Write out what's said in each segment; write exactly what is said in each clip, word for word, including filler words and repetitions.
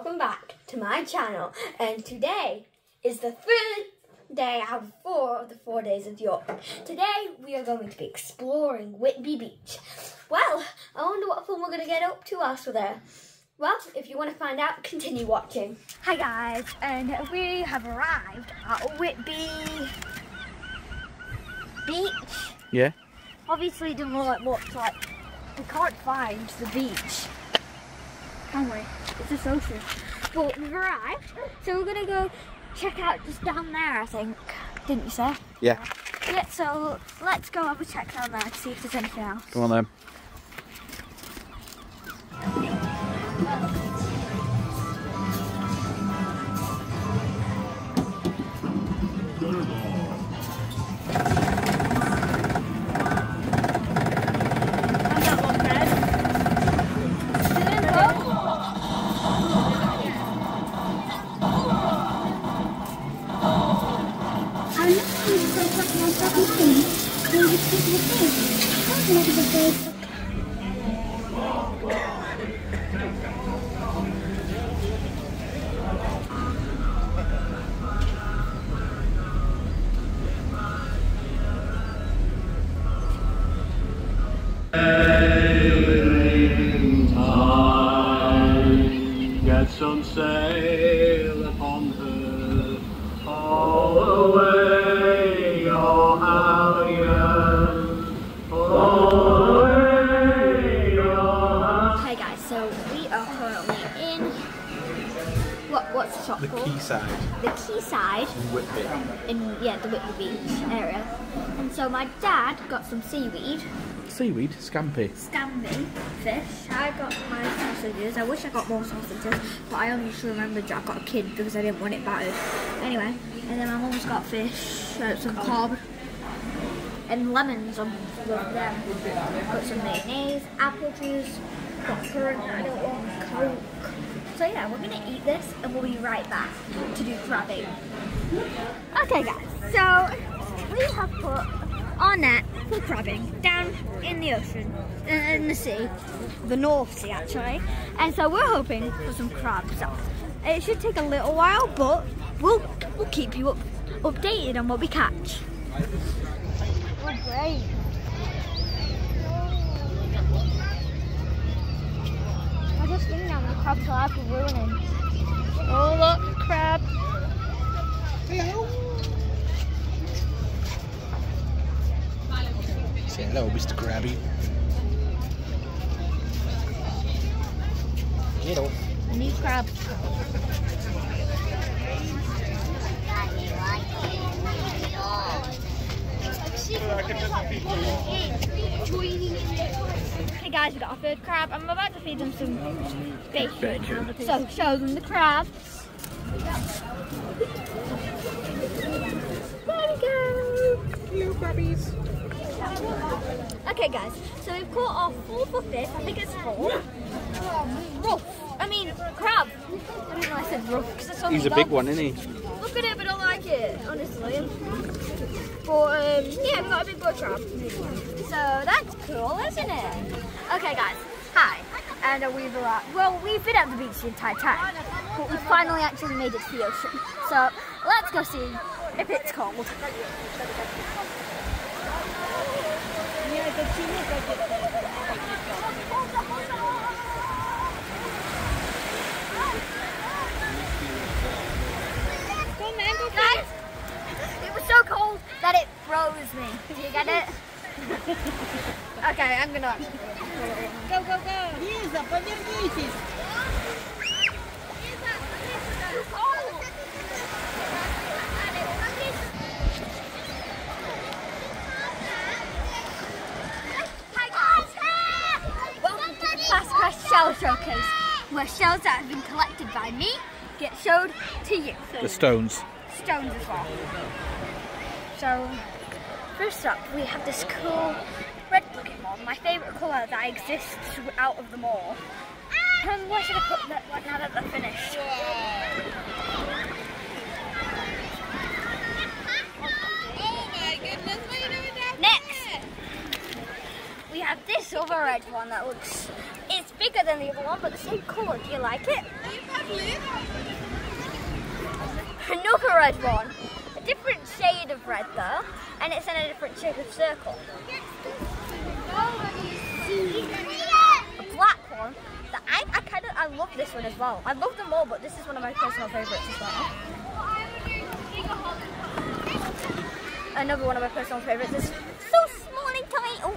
welcome back to my channel, and today is the third day out of four of the four days of York. Today we are going to be exploring Whitby Beach. Well, I wonder what fun we're going to get up to whilst we're there. Well, if you want to find out, continue watching. Hi guys, and we have arrived at Whitby Beach. Yeah. Obviously don't know what it looks like. We can't find the beach. Can we? It's this ocean. But we've arrived, so we're gonna go check out just down there, I think. Didn't you say? Yeah. Yeah, so let's go have a check down there to see if there's anything else. Come on then. Some sail upon her, all away, oh Hallion, all away, oh Hallion. Hi guys, so we are currently in, what, what's the shop called? The quayside. The quayside. In Whitby. In, yeah, the Whitby Beach area. And so my dad got some seaweed. Seaweed? Scampi? Scampi fish. I got my sausages. I wish I got more sausages, but I only just remembered I got a kid because I didn't want it battered. Anyway, and then my mum's got fish, uh, some cob, and lemons on them. Got some mayonnaise, apple juice, got currant, I don't want Coke. So yeah, we're gonna eat this and we'll be right back to do crabbing. Okay guys, so we have put our net for crabbing down in the ocean, in the sea, the North Sea actually, and so we're hoping for some crabs. It should take a little while, but we'll we'll keep you up, updated on what we catch. We're brave. I just think now the crabs are ruining. Oh look, crab! Hello, Mister Krabby. Hello. New crab. Hey guys, we got our third crab. I'm about to feed them some bacon. So show them the crab. There we go. New crabbies. Okay guys, so we've caught our fourth or fifth, I think it's four. Rough. I mean, crab. I don't know why I said rough, because it's so He's a dogs. Big one, isn't he? Look at it, but I don't like it, honestly. But, um, yeah, we've got a big butt crab. So that's cool, isn't it? Okay guys, hi. And uh, we've arrived. Well, we've been at the beach the entire time, but we finally actually made it to the ocean. So let's go see if it's cold. Guys, it was so cold that it froze me. Do you get it? Okay, I'm gonna go, go, go. Too cold. Fast Crash Shell Showcase, where shells that have been collected by me get showed to you. The stones. Stones as well. So, first up, we have this cool red Pokemon, my favourite colour that exists out of them all. And where should I put that one now that they're finished? Oh my goodness, what are you doing down there? Next, we have this other red one that looks. It's big bigger than the other one, but the same colour. Do you like it? Another red one. A different shade of red though, and it's in a different shape of circle. A black one. That I, I kind of I love this one as well. I love them all, but this is one of my personal favourites as well. Another one of my personal favourites is so small and tiny. Oh.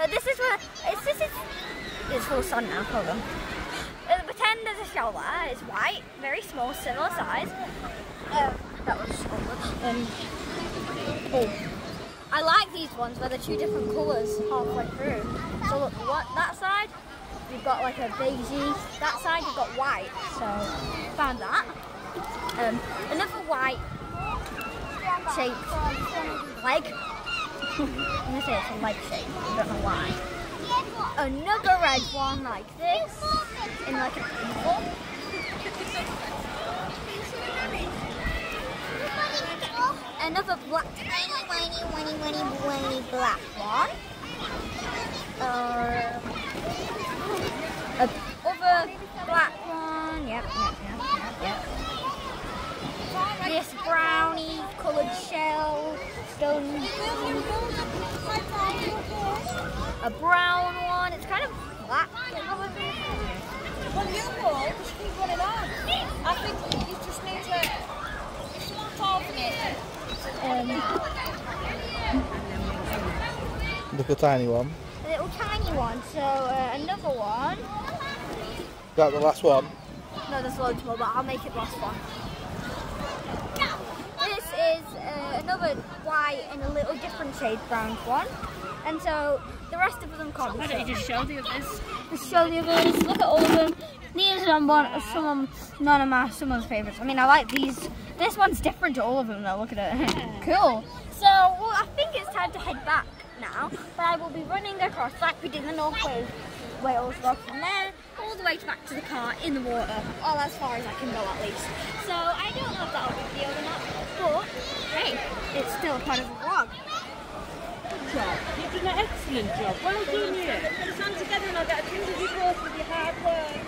Uh, this is where it's, this is it's full sun now. Hold on. Uh, pretend there's a shower. It's white, very small, similar size. Uh, that was um, oh. I like these ones where they're two different colours halfway through. So look, what that side you've got like a beigey, that side you've got white. So found that. Um, another white shaped leg. I'm gonna say it's a leg shape, I don't know why. Another red one like this, in like a purple. Another black, tiny, tiny, tiny, tiny, tiny black one. Uh, another black one, yep, yep, yep, yep. This brownie coloured shell. Stone. A brown one. It's kind of black. Well, you all just keep running on. I think you just need to soften it. Look, a tiny one. A little tiny one. So uh, another one. Is that the last one? No, there's loads more, but I'll make it last one. Is uh, another white and a little different shade brown one, and so the rest of them can't. Why don't you just show the others? Just show the others. Look at all of them. These are one, some none of my some of my favourites. I mean, I like these. This one's different to all of them though. Look at it. Cool. So well, I think it's time to head back now. But I will be running across like we did in the North Wales, Wales road from there all the way back to the car in the water, or as far as I can go at least. So I don't know if that'll be video or not. But hey, it's still part of the vlog. Good job. You've done an excellent job. Well done, you. Put your hands together and I'll get a few of you both with your hard work.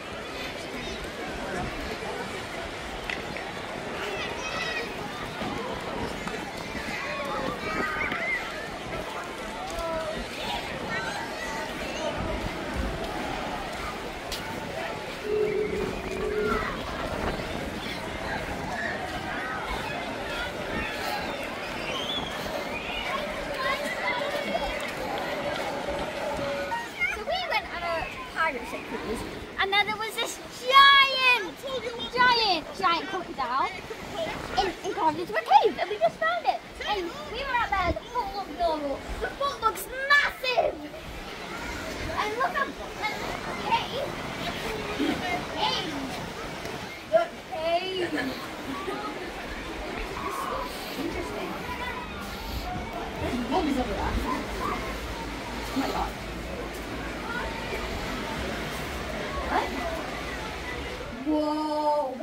And then there was this giant, giant, giant crocodile carved into a cave, and we just found it. And we were out there, the foot looked normal. The foot looks massive! And look at the cave. The cave. The cave. Interesting. There's bodies over there. Oh my god. Whoa!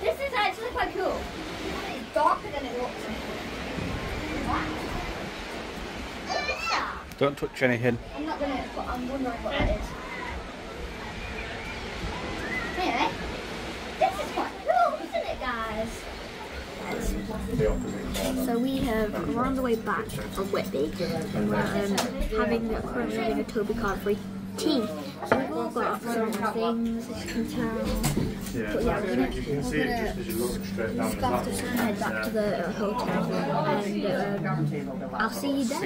This is actually quite cool. It's darker than it looks. Wow. Don't touch anything. I'm not gonna, but I'm wondering what that is. Anyway, this is quite cool, isn't it, guys? So we have we're on the way back from Whitby, and we're um, having a currently having a Toby card free tea. So we've all got some things, as you can tell. Yeah, but yeah, we're going to scoff off and head back to the uh, hotel, and um, I'll see you then.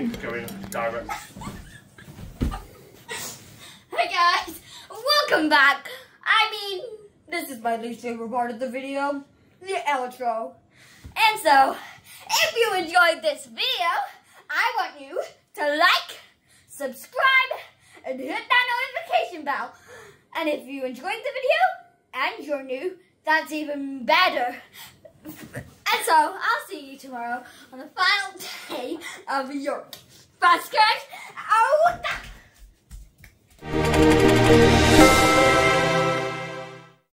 Hey guys, welcome back. I mean, this is my least favorite part of the video, the outro. And so, if you enjoyed this video, I want you to like, subscribe, and hit that notification bell. And if you enjoyed the video and you're new, that's even better. And so I'll see you tomorrow on the final day of your Fast Crash. Oh,